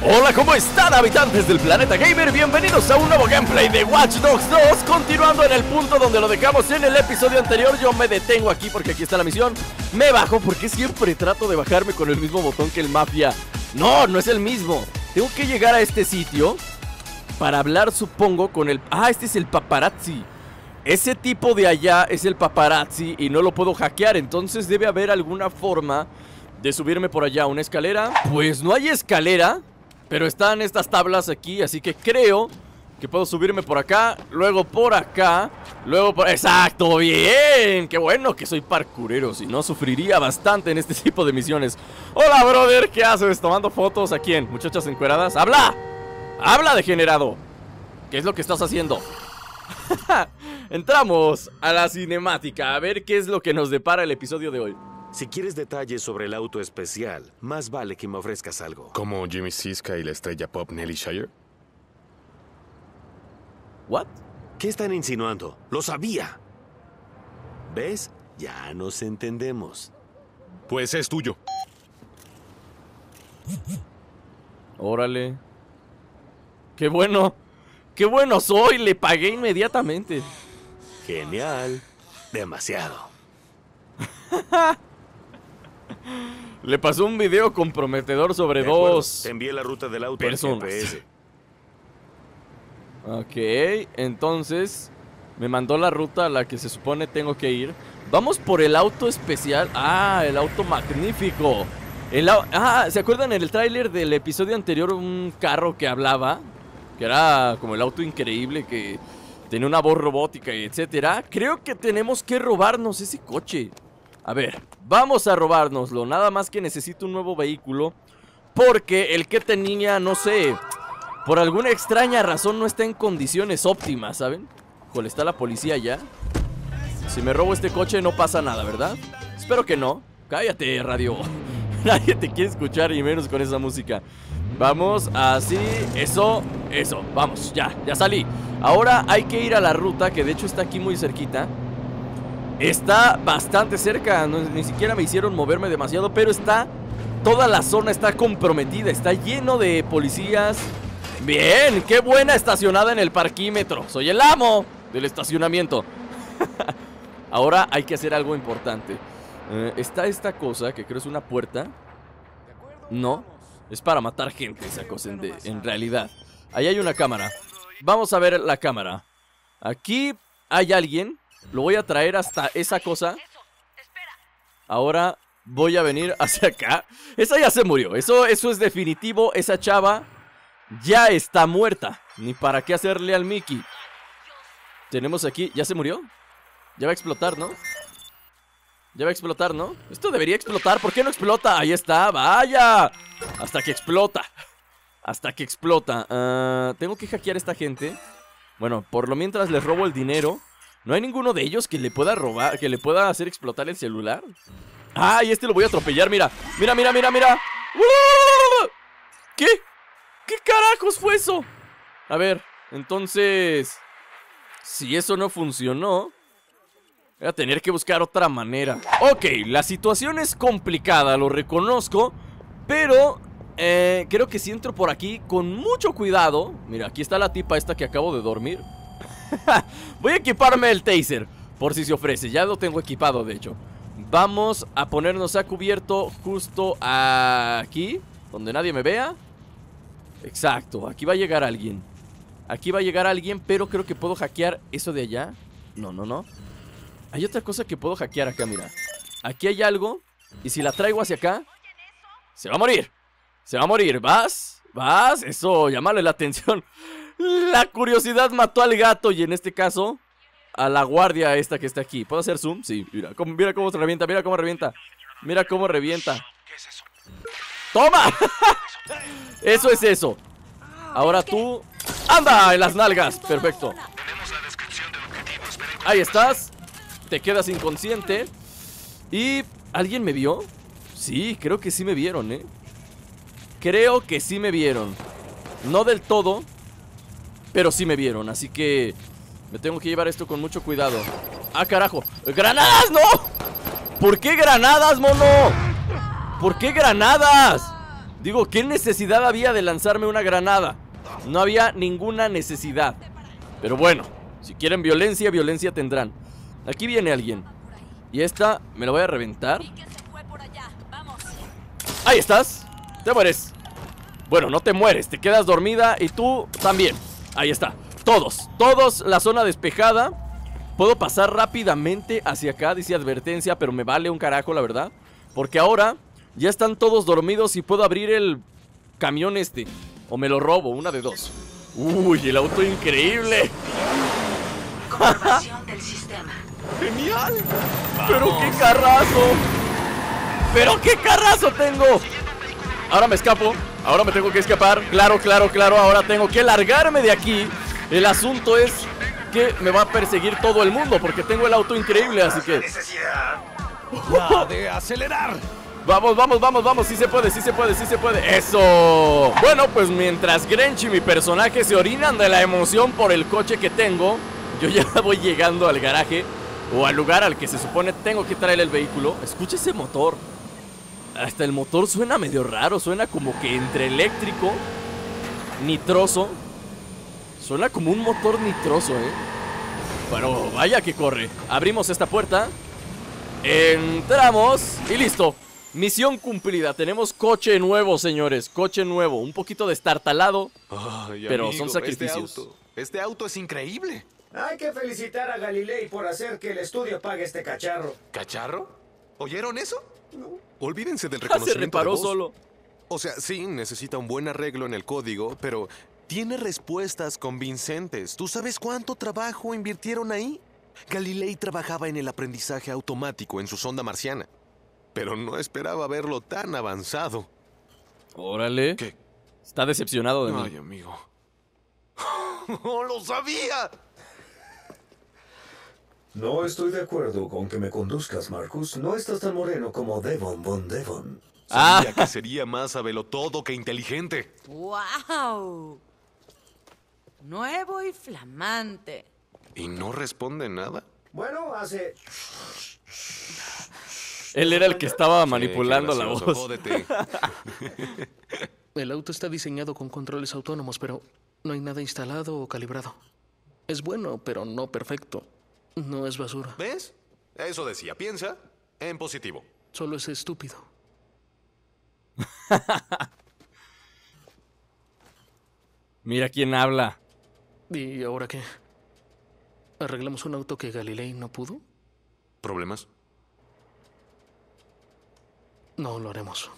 Hola, ¿cómo están, habitantes del Planeta Gamer? Bienvenidos a un nuevo gameplay de Watch Dogs 2. Continuando en el punto donde lo dejamos en el episodio anterior. Yo me detengo aquí porque aquí está la misión. Me bajo porque siempre trato de bajarme con el mismo botón que el Mafia. No, no es el mismo. Tengo que llegar a este sitio para hablar, supongo, con el... Ah, este es el paparazzi. Ese tipo de allá es el paparazzi y no lo puedo hackear. Entonces debe haber alguna forma de subirme por allá. ¿Una escalera? Pues no hay escalera, pero están estas tablas aquí, así que creo que puedo subirme por acá, luego por acá, luego por... ¡Exacto! ¡Bien! ¡Qué bueno que soy parkourero! Si no, sufriría bastante en este tipo de misiones. ¡Hola, brother! ¿Qué haces? ¿Tomando fotos? ¿A quién? ¿Muchachas encueradas? ¡Habla! ¡Habla, degenerado! ¿Qué es lo que estás haciendo? Entramos a la cinemática, a ver qué es lo que nos depara el episodio de hoy. Si quieres detalles sobre el auto especial, más vale que me ofrezcas algo. ¿Como Jimmy Siska y la estrella pop Nelly Shire? ¿What? ¿Qué están insinuando? ¡Lo sabía! ¿Ves? Ya nos entendemos. Pues es tuyo. Órale. ¡Qué bueno! ¡Qué bueno soy! Le pagué inmediatamente. Genial. Demasiado. Le pasó un video comprometedor sobre dos. Te envié la ruta del auto personas. Al GPS. Ok, entonces me mandó la ruta a la que se supone tengo que ir. Vamos por el auto especial. Ah, el auto magnífico. ¿Se acuerdan en el tráiler del episodio anterior un carro que hablaba? Que era como el auto increíble que tenía una voz robótica y etcétera. Creo que tenemos que robarnos ese coche. A ver, vamos a robárnoslo. Nada más que necesito un nuevo vehículo, porque el que tenía, no sé, por alguna extraña razón no está en condiciones óptimas, ¿saben? Híjole, está la policía ya. Si me robo este coche no pasa nada, ¿verdad? Espero que no. Cállate, radio. Nadie te quiere escuchar y menos con esa música. Vamos, así, eso, vamos, ya salí. Ahora hay que ir a la ruta, que de hecho está aquí muy cerquita. Está bastante cerca, ni siquiera me hicieron moverme demasiado, pero está... Toda la zona está comprometida, está lleno de policías. ¡Bien! ¡Qué buena estacionada en el parquímetro! ¡Soy el amo del estacionamiento! Ahora hay que hacer algo importante. Está esta cosa, que creo es una puerta. No, es para matar gente esa cosa en realidad. Ahí hay una cámara. Vamos a ver la cámara. Aquí hay alguien. Lo voy a traer hasta esa cosa. Ahora voy a venir hacia acá. Esa ya se murió, eso es definitivo. Esa chava ya está muerta. Ni para qué hacerle al Mickey. Tenemos aquí, ¿ya se murió? Ya va a explotar, ¿no? Esto debería explotar, ¿por qué no explota? Ahí está, vaya. Hasta que explota. Tengo que hackear a esta gente. Bueno, por lo mientras les robo el dinero. ¿No hay ninguno de ellos que le pueda robar, que le pueda hacer explotar el celular? ¡Ah! Y este lo voy a atropellar, mira. Mira. ¿Qué? ¿Qué carajos fue eso? A ver, entonces... Si eso no funcionó... Voy a tener que buscar otra manera. Ok, la situación es complicada, lo reconozco. Pero... creo que si entro por aquí con mucho cuidado... Mira, aquí está la tipa esta que acabo de dormir. Voy a equiparme el taser, por si se ofrece, ya lo tengo equipado de hecho. Vamos a ponernos a cubierto justo aquí, donde nadie me vea. Exacto, aquí va a llegar alguien. Pero creo que puedo hackear eso de allá. No. Hay otra cosa que puedo hackear acá, mira. Aquí hay algo, y si la traigo hacia acá, se va a morir. Vas, eso, llamarle la atención. La curiosidad mató al gato y en este caso a la guardia esta que está aquí. ¿Puedo hacer zoom? Sí, mira cómo se revienta, ¿Qué es eso? ¡Toma! Eso es eso. Ahora tú... ¡Anda! En las nalgas, perfecto. Ahí estás. Te quedas inconsciente. Y... ¿alguien me vio? Sí, creo que sí me vieron, No del todo, pero sí me vieron, así que me tengo que llevar esto con mucho cuidado. ¡Ah, carajo! ¡Granadas, no! ¿Por qué granadas, mono? Digo, ¿qué necesidad había de lanzarme una granada? No había ninguna necesidad. Pero bueno, si quieren violencia, violencia tendrán. Aquí viene alguien. Y esta me la voy a reventar. Ahí estás. Te mueres. Bueno, no te mueres, te quedas dormida. Y tú también. Ahí está. Todos, la zona despejada. Puedo pasar rápidamente hacia acá, dice advertencia, pero me vale un carajo, la verdad. Porque ahora ya están todos dormidos y puedo abrir el camión este. O me lo robo, una de dos. Uy, el auto increíble. Comprobación del sistema. ¡Genial! Vamos. ¡Pero qué carrazo! ¡Pero qué carrazo tengo! Ahora me escapo, ahora me tengo que escapar. Claro, ahora tengo que largarme de aquí. El asunto es que me va a perseguir todo el mundo porque tengo el auto increíble, así que... ¡La de acelerar! Vamos, sí se puede. ¡Eso! Bueno, pues mientras Grinch y mi personaje se orinan de la emoción por el coche que tengo, yo ya voy llegando al garaje o al lugar al que se supone tengo que traer el vehículo. Escucha ese motor. Hasta el motor suena medio raro, suena como que entre eléctrico, nitroso. Suena como un motor nitroso, ¿eh? Pero vaya que corre. Abrimos esta puerta, entramos y listo. Misión cumplida, tenemos coche nuevo, señores. Coche nuevo, un poquito destartalado. Ay, pero amigo, son sacrificios. Este auto es increíble. Hay que felicitar a Galilei por hacer que el estudio pague este cacharro. ¿Cacharro? ¿Oyeron eso? No. Olvídense del reconocimiento. Se reparó de voz. Solo. O sea, sí, necesita un buen arreglo en el código, pero tiene respuestas convincentes. ¿Tú sabes cuánto trabajo invirtieron ahí? Galilei trabajaba en el aprendizaje automático en su sonda marciana, pero no esperaba verlo tan avanzado. Órale. ¿Qué? Está decepcionado de mí. Ay, amigo. ¡No lo sabía! No estoy de acuerdo con que me conduzcas, Marcus. No estás tan moreno como Devon von Devon. Sabía que sería más abelotodo que inteligente. ¡Wow! Nuevo y flamante. ¿Y no responde nada? Bueno, hace... Él era el que estaba manipulando la voz. El auto está diseñado con controles autónomos, pero no hay nada instalado o calibrado. Es bueno, pero no perfecto. No es basura. ¿Ves? Eso decía. Piensa en positivo. Solo es estúpido. Mira quién habla. ¿Y ahora qué? ¿Arreglamos un auto que Galilei no pudo? ¿Problemas? No lo haremos.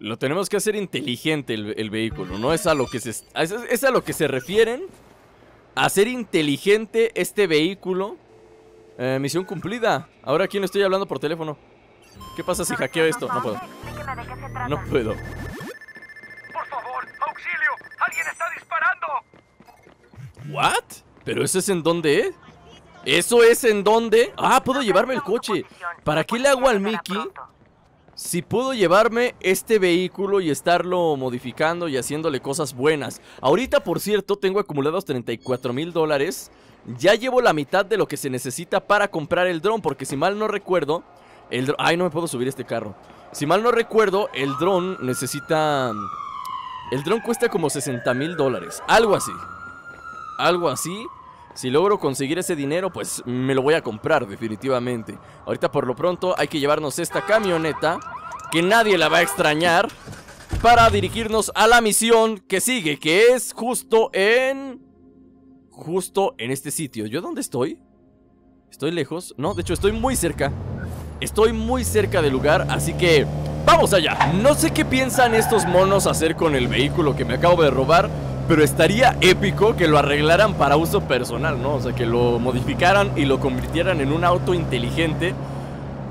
Lo tenemos que hacer inteligente el vehículo, ¿no? Es a lo que es a lo que se refieren. A hacer inteligente este vehículo. Misión cumplida. Ahora, ¿quién estoy hablando por teléfono? ¿Qué pasa si hackeo esto? No puedo. No puedo. Por favor, auxilio. Alguien está disparando. ¿What? ¿Pero eso es en dónde? ¿Eso es en dónde? Ah, puedo llevarme el coche. ¿Para qué le hago al Mickey? Si puedo llevarme este vehículo y estarlo modificando y haciéndole cosas buenas. Ahorita, por cierto, tengo acumulados $34,000. Ya llevo la mitad de lo que se necesita para comprar el dron, porque si mal no recuerdo el... Ay, no me puedo subir este carro. Si mal no recuerdo, el dron necesita... El dron cuesta como $60,000, algo así. Algo así. Si logro conseguir ese dinero, pues me lo voy a comprar definitivamente. Ahorita por lo pronto hay que llevarnos esta camioneta, que nadie la va a extrañar, para dirigirnos a la misión que sigue, que es justo en... Justo en este sitio. ¿Yo dónde estoy? ¿Estoy lejos? No, de hecho estoy muy cerca. Estoy muy cerca del lugar, así que... ¡Vamos allá! No sé qué piensan estos monos hacer con el vehículo que me acabo de robar, pero estaría épico que lo arreglaran para uso personal, ¿no? O sea, que lo modificaran y lo convirtieran en un auto inteligente,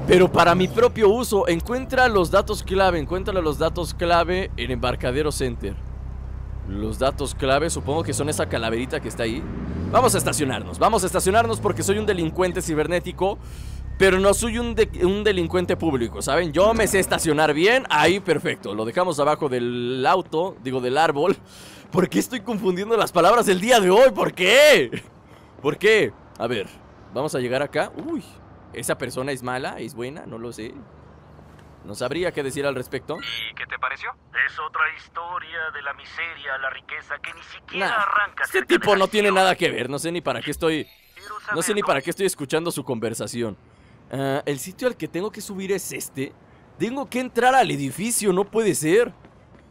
pero para mi propio uso. Encuentra los datos clave, en Embarcadero Center. Los datos clave, supongo que son esa calaverita que está ahí. Vamos a estacionarnos porque soy un delincuente cibernético, pero no soy un delincuente público, ¿saben? Yo me sé estacionar bien. Ahí, perfecto. Lo dejamos abajo del auto, digo, del árbol. ¿Por qué estoy confundiendo las palabras el día de hoy? ¿Por qué? ¿Por qué? A ver, vamos a llegar acá. Uy, ¿esa persona es mala? ¿Es buena? No lo sé. No sabría qué decir al respecto. ¿Y qué te pareció? Es otra historia de la miseria a la riqueza que ni siquiera arranca. Este tipo no tiene nada que ver, no sé ni para qué estoy... No sé ni para qué estoy escuchando su conversación. El sitio al que tengo que subir es este. Tengo que entrar al edificio, no puede ser.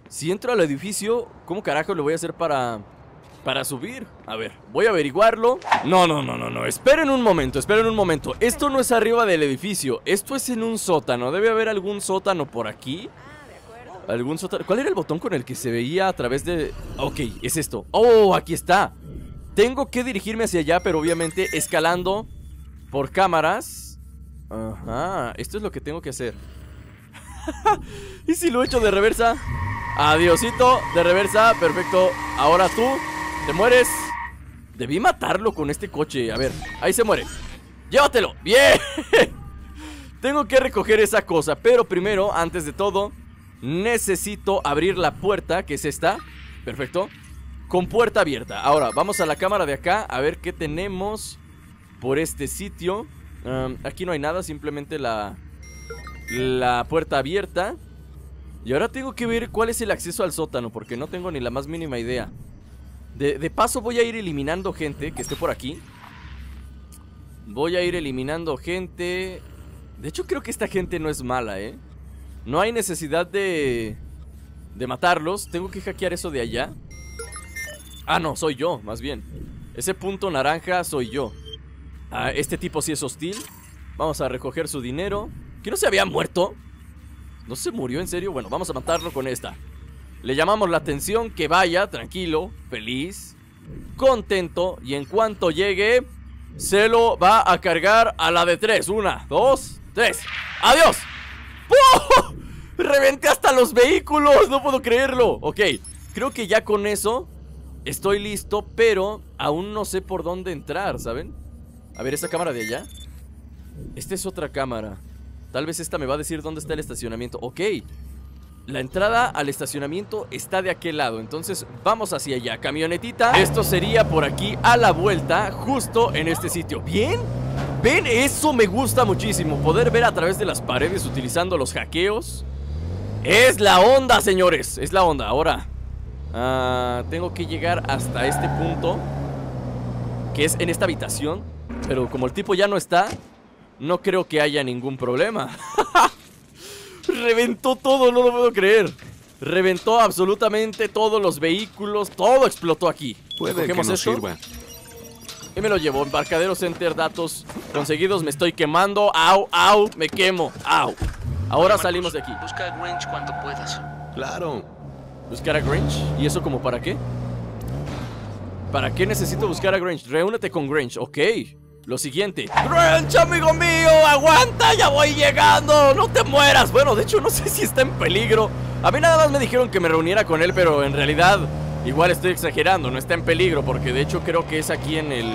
Si entro al edificio, ¿cómo carajo lo voy a hacer para subir? A ver, voy a averiguarlo. No, esperen un momento, Esto no es arriba del edificio, esto es en un sótano. Debe haber algún sótano por aquí. Algún sótano. ¿Cuál era el botón con el que se veía a través de...? Ok, es esto. ¡Oh, aquí está! Tengo que dirigirme hacia allá, pero obviamente escalando por cámaras. Ajá, esto es lo que tengo que hacer. ¿Y si lo echo de reversa? Adiosito, de reversa, perfecto. Ahora tú, te mueres. Debí matarlo con este coche. A ver, ahí se muere. ¡Llévatelo! ¡Bien! Tengo que recoger esa cosa, pero primero, antes de todo, necesito abrir la puerta, que es esta. Perfecto. Con puerta abierta. Ahora, vamos a la cámara de acá a ver qué tenemos por este sitio. Aquí no hay nada, simplemente la puerta abierta. Y ahora tengo que ver cuál es el acceso al sótano, porque no tengo ni la más mínima idea. De paso voy a ir eliminando gente que esté por aquí. Voy a ir eliminando gente. De hecho creo que esta gente no es mala, ¿eh? No hay necesidad de matarlos. Tengo que hackear eso de allá. Ah, no, soy yo, más bien. Ese punto naranja soy yo. Ah, este tipo sí es hostil. Vamos a recoger su dinero. ¿Que no se había muerto? ¿No se murió en serio? Bueno, vamos a matarlo con esta. Le llamamos la atención, que vaya tranquilo, feliz, contento. Y en cuanto llegue, se lo va a cargar a la de tres. 1, 2, 3. ¡Adiós! ¡Oh! ¡Reventé hasta los vehículos! ¡No puedo creerlo! Ok, creo que ya con eso... estoy listo, pero aún no sé por dónde entrar, ¿saben? A ver, esa cámara de allá. Esta es otra cámara. Tal vez esta me va a decir dónde está el estacionamiento. Ok, la entrada al estacionamiento está de aquel lado. Entonces vamos hacia allá, camionetita. Esto sería por aquí a la vuelta, justo en este sitio. ¿Bien? ¿Ven? Eso me gusta muchísimo. Poder ver a través de las paredes utilizando los hackeos. Es la onda, señores. Es la onda, ahora... tengo que llegar hasta este punto, que es en esta habitación. Pero como el tipo ya no está, no creo que haya ningún problema. Reventó todo, no lo puedo creer. Reventó absolutamente todos los vehículos. Todo explotó aquí. Puede que nos sirva. Y me lo llevo. Embarcadero Center, datos conseguidos. Me estoy quemando. Au, au, me quemo. Au. Ahora salimos de aquí. Busca a Grinch cuando puedas. Claro. ¿Buscar a Grinch? ¿Y eso como para qué? ¿Para qué necesito buscar a Grinch? Reúnete con Grinch, ok. Lo siguiente. Grinch, amigo mío, aguanta, ya voy llegando. No te mueras. Bueno, de hecho no sé si está en peligro. A mí nada más me dijeron que me reuniera con él, pero en realidad igual estoy exagerando. No está en peligro porque de hecho creo que es aquí en el...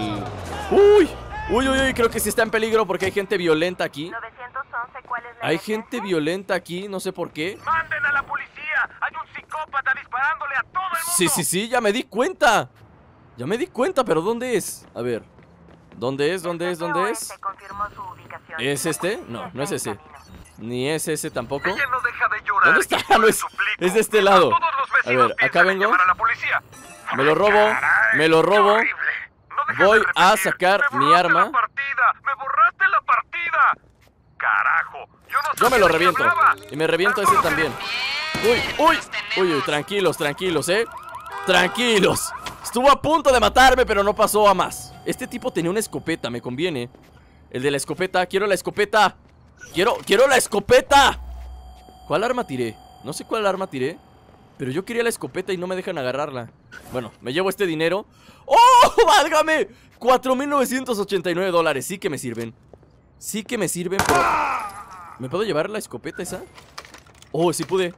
¡Uy! ¡Uy, uy, uy! Creo que sí está en peligro porque hay gente violenta aquí. 911, ¿cuál es la emergencia? Gente violenta aquí, no sé por qué. ¡Manden a la policía! Hay un psicópata disparándole a todo el mundo. Sí, ya me di cuenta. Pero ¿dónde es? A ver. ¿Dónde es? ¿Es este? No, no es ese. Ni es ese tampoco. ¿Dónde está? No es, es de este lado. A ver, acá vengo. Me lo robo. Voy a sacar mi arma. Me borraste la partida. Carajo. Yo me lo reviento. Y me reviento ese también. Uy, tranquilos, tranquilos. Estuvo a punto de matarme, pero no pasó a más. Este tipo tenía una escopeta, me conviene. El de la escopeta, quiero la escopeta. Quiero la escopeta. ¿Cuál arma tiré? No sé cuál arma tiré, pero yo quería la escopeta y no me dejan agarrarla. Bueno, me llevo este dinero. ¡Oh, válgame! 4,989 dólares, sí que me sirven. Pero... ¿me puedo llevar la escopeta esa? Oh, sí pude.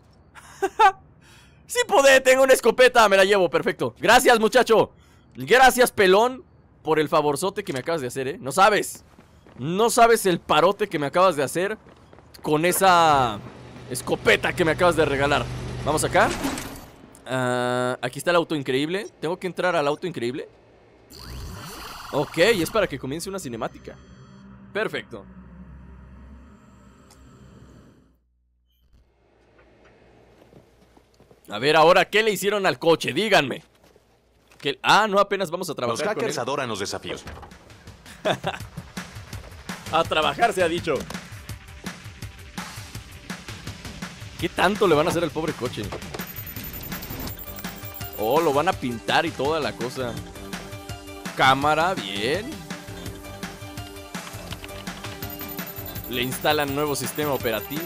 Sí pude, tengo una escopeta, me la llevo, perfecto. Gracias, muchacho. Gracias, pelón, por el favorzote que me acabas de hacer, ¿eh? No sabes. No sabes el parote que me acabas de hacer con esa escopeta que me acabas de regalar. Vamos acá. Aquí está el auto increíble. Tengo que entrar al auto increíble. Ok, es para que comience una cinemática. Perfecto. A ver ahora, ¿qué le hicieron al coche? Díganme. ¿Qué? Ah, no, apenas vamos a trabajar. Los hackers adoran los desafíos. A trabajar se ha dicho. ¿Qué tanto le van a hacer al pobre coche? Oh, lo van a pintar y toda la cosa. Cámara, bien. Le instalan nuevo sistema operativo.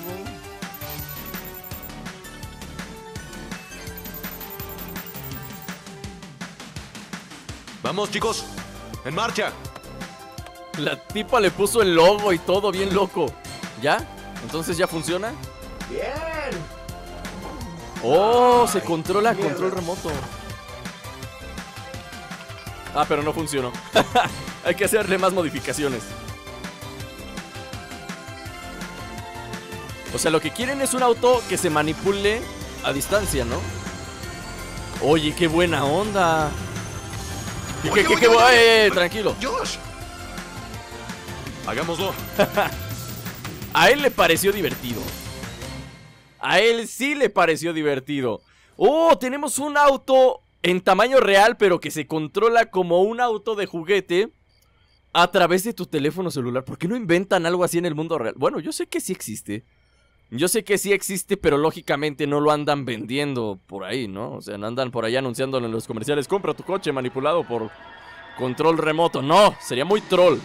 Vamos, chicos, en marcha. La tipa le puso el logo y todo bien loco. ¿Ya? ¿Entonces ya funciona? Bien. Oh, se controla a control remoto. Ah, pero no funcionó. Hay que hacerle más modificaciones. O sea, lo que quieren es un auto que se manipule a distancia, ¿no? Oye, qué buena onda. Oye, qué oye, tranquilo. Josh. Hagámoslo. A él le pareció divertido. A él sí le pareció divertido. Oh, tenemos un auto en tamaño real, pero que se controla como un auto de juguete a través de tu teléfono celular. ¿Por qué no inventan algo así en el mundo real? Bueno, yo sé que sí existe. Yo sé que sí existe, pero lógicamente no lo andan vendiendo por ahí, ¿no? O sea, no andan por ahí anunciándolo en los comerciales. Compra tu coche manipulado por control remoto. No, sería muy troll.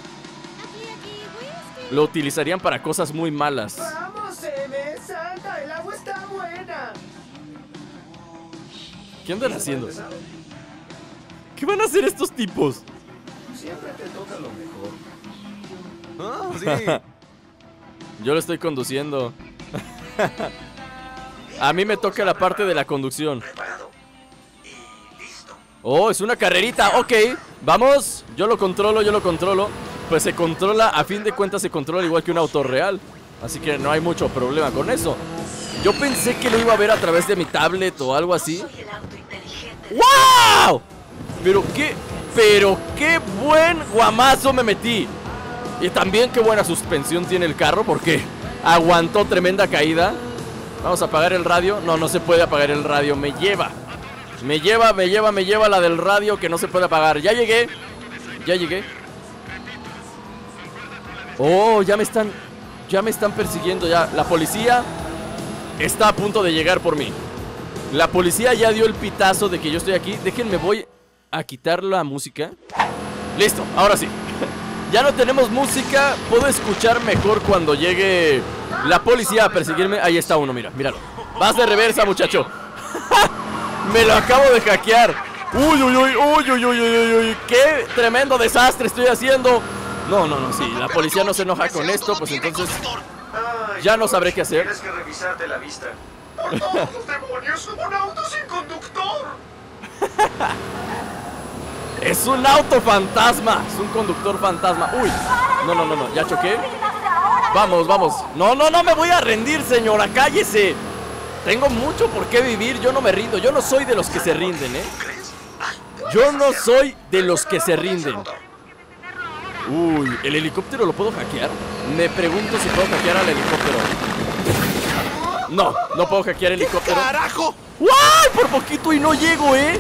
Lo utilizarían para cosas muy malas. ¿Qué andan haciendo? ¿Qué van a hacer estos tipos? Siempre te toca lo mejor. Ah, sí. Yo lo estoy conduciendo. A mí me toca la parte de la conducción. Oh, es una carrerita. Ok, vamos. Yo lo controlo, yo lo controlo. Pues se controla, a fin de cuentas se controla igual que un auto real. Así que no hay mucho problema con eso. Yo pensé que lo iba a ver a través de mi tablet o algo así. ¡Wow! Pero qué buen guamazo me metí. Y también qué buena suspensión tiene el carro, porque aguantó tremenda caída. Vamos a apagar el radio. No, no se puede apagar el radio. Me lleva la del radio, que no se puede apagar. Ya llegué. Ya llegué. Oh, ya me están persiguiendo ya. La policía está a punto de llegar por mí. La policía ya dio el pitazo de que yo estoy aquí. Déjenme, voy a quitar la música. Listo, ahora sí. Ya no tenemos música. Puedo escuchar mejor cuando llegue la policía a perseguirme. Ahí está uno, mira, míralo. Vas de reversa, muchacho. Me lo acabo de hackear. Uy, uy, uy, uy, uy, uy, uy, uy. Qué tremendo desastre estoy haciendo. No, no, no, sí, la policía no se enoja con esto. Pues entonces... ya no sabré qué hacer. Tienes que revisarte la vista. ¡Por todos los demonios! ¡Un auto sin conductor! ¡Es un auto fantasma! ¡Es un conductor fantasma! ¡Uy! No, no, no, no. ¿Ya choqué? Vamos, vamos. No, no, no me voy a rendir, señora. ¡Cállese! Tengo mucho por qué vivir. Yo no me rindo. Yo no soy de los que se rinden, ¿eh? Yo no soy de los que se rinden. Uy, ¿el helicóptero lo puedo hackear? Me pregunto si puedo hackear al helicóptero. No, no puedo hackear el helicóptero. ¡Carajo! ¡Wow! Por poquito y no llego, ¿eh?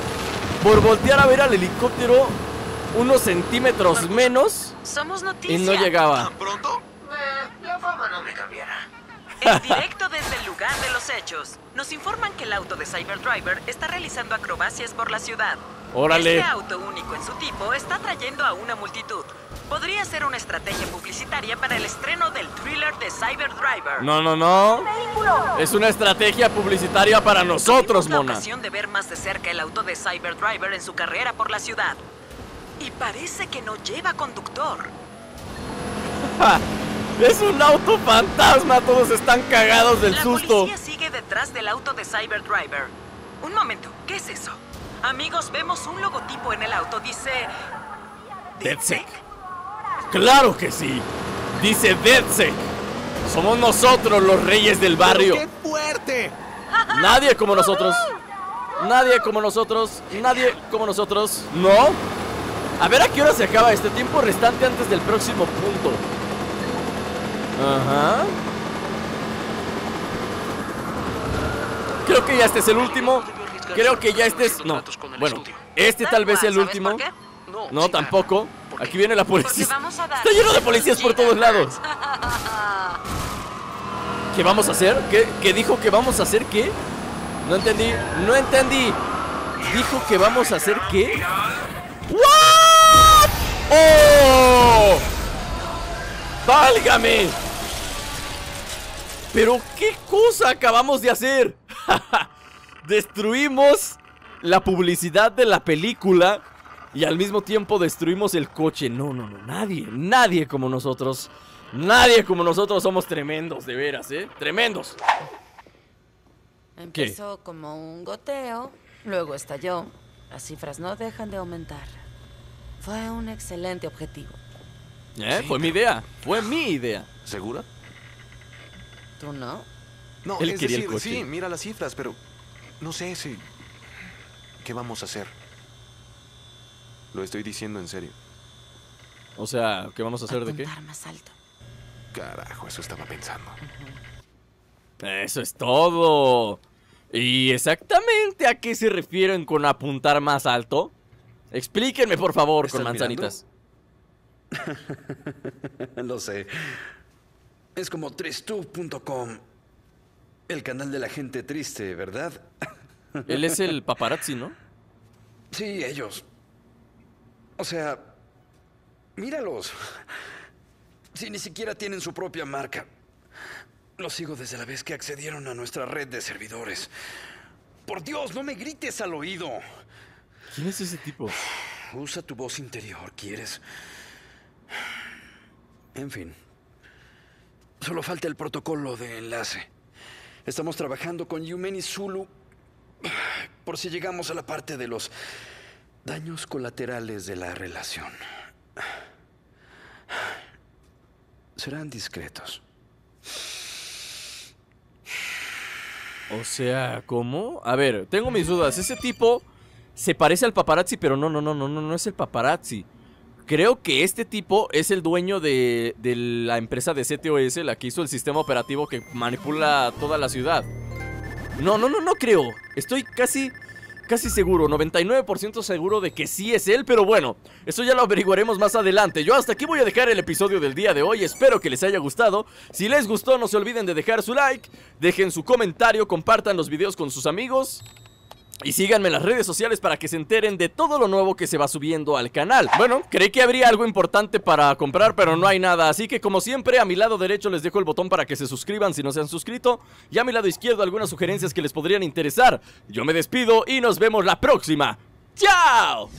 Por voltear a ver al helicóptero unos centímetros menos. Somos noticias. Y no llegaba. ¿Tan pronto? La fama no me cambiará. En directo desde el lugar de los hechos, nos informan que el auto de Cyber Driver está realizando acrobacias por la ciudad. ¡Órale! Este auto único en su tipo está atrayendo a una multitud. Podría ser una estrategia publicitaria para el estreno del thriller de Cyber Driver. No, no, no. Es una estrategia publicitaria para nosotros, mona. Tuvimos la ocasión de ver más de cerca el auto de Cyber Driver en su carrera por la ciudad. Y parece que no lleva conductor. ¡Es un auto fantasma! Todos están cagados del susto. La policía sigue detrás del auto de Cyber Driver. Un momento, ¿qué es eso? Amigos, vemos un logotipo en el auto. Dice... Dead Sick. ¡Claro que sí! Dice Dead Sick. Somos nosotros los reyes del barrio. ¡Qué fuerte! Nadie como nosotros. Nadie como nosotros. Nadie como nosotros. ¿No? A ver a qué hora se acaba este tiempo restante antes del próximo punto. Ajá. Creo que ya este es el último. Creo que ya este es... No, bueno, este tal vez sea el último. No, tampoco. Aquí viene la policía. Está lleno de policías por todos lados. ¿Qué vamos a hacer? ¿Qué dijo que vamos a hacer? ¿Qué? No entendí. No entendí. ¿Dijo que vamos a hacer qué? ¿What? ¡Oh! ¡Válgame! Pero ¿qué cosa acabamos de hacer? Destruimos la publicidad de la película y al mismo tiempo destruimos el coche. No, no, no, nadie como nosotros. Nadie como nosotros, somos tremendos, de veras, ¿eh? ¡Tremendos! Empezó como un goteo, luego estalló. Las cifras no dejan de aumentar. Fue un excelente objetivo. Sí, fue mi idea, ¿Segura? ¿Tú no? No, él quería el coche. Sí, mira las cifras, pero no sé si... ¿Qué vamos a hacer? Lo estoy diciendo en serio. O sea, ¿qué vamos a hacer? ¿De qué? Más alto. Carajo, eso estaba pensando. Eso es todo. ¿Y exactamente a qué se refieren con apuntar más alto? Explíquenme, por favor, con manzanitas. Lo sé. Es como tristube.com, el canal de la gente triste, ¿verdad? Él es el paparazzi, ¿no? Sí, ellos. O sea, míralos. Si ni siquiera tienen su propia marca. Los sigo desde la vez que accedieron a nuestra red de servidores. Por Dios, no me grites al oído. ¿Quién es ese tipo? Usa tu voz interior, ¿quieres? En fin. Solo falta el protocolo de enlace. Estamos trabajando con Yumen y Zulu por si llegamos a la parte de los daños colaterales de la relación. Serán discretos. O sea, ¿cómo? A ver, tengo mis dudas. Ese tipo se parece al paparazzi, pero no es el paparazzi. Creo que este tipo es el dueño de la empresa de CTOS, la que hizo el sistema operativo que manipula toda la ciudad. No creo. Estoy casi seguro, 99% seguro de que sí es él, pero bueno, eso ya lo averiguaremos más adelante. Yo hasta aquí voy a dejar el episodio del día de hoy, espero que les haya gustado. Si les gustó, no se olviden de dejar su like, dejen su comentario, compartan los videos con sus amigos y síganme en las redes sociales para que se enteren de todo lo nuevo que se va subiendo al canal. Bueno, creí que habría algo importante para comprar, pero no hay nada, así que como siempre a mi lado derecho les dejo el botón para que se suscriban si no se han suscrito, y a mi lado izquierdo algunas sugerencias que les podrían interesar. Yo me despido y nos vemos la próxima. ¡Chao!